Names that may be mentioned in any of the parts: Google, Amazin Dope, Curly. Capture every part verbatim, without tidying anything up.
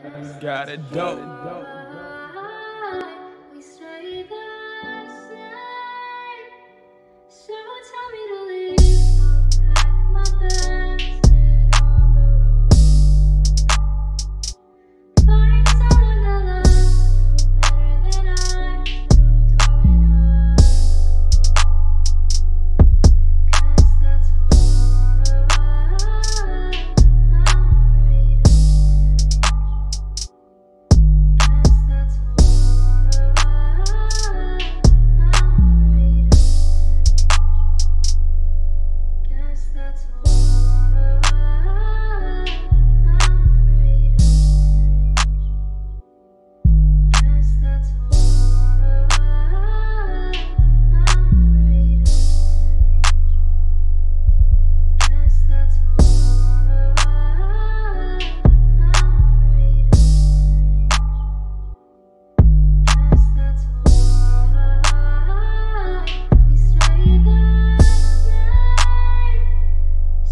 Got it dope. We stray the same. So tell me to leave. I'll pack my bags, sit on the road. Find someone that loves you better than I do, darling. Cause that's tomorrow I, I'm free to change. Cause that's tomorrow I, I'm free to change. Cause that's tomorrow I, I'm free to change. Cause that's tomorrow I, I'm free to change. Guess that's tomorrow I, I'm free to change. Guess that's tomorrow I, we stay the same.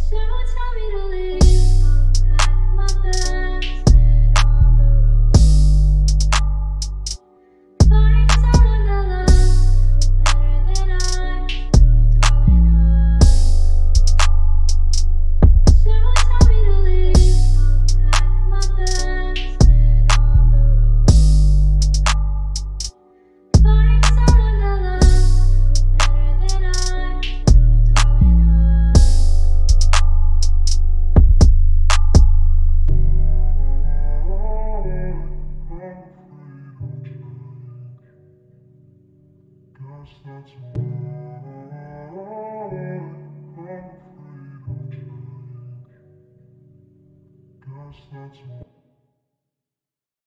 So tell me to leave, I'll pack my bags, sit on the road. Find someone that loves you better than I do, darling. So tell me to leave, I'll pack my bags, sit on the road. Find someone that loves you better than I do, darling. Guess that's tomorrow I, I'm free to change. Guess that's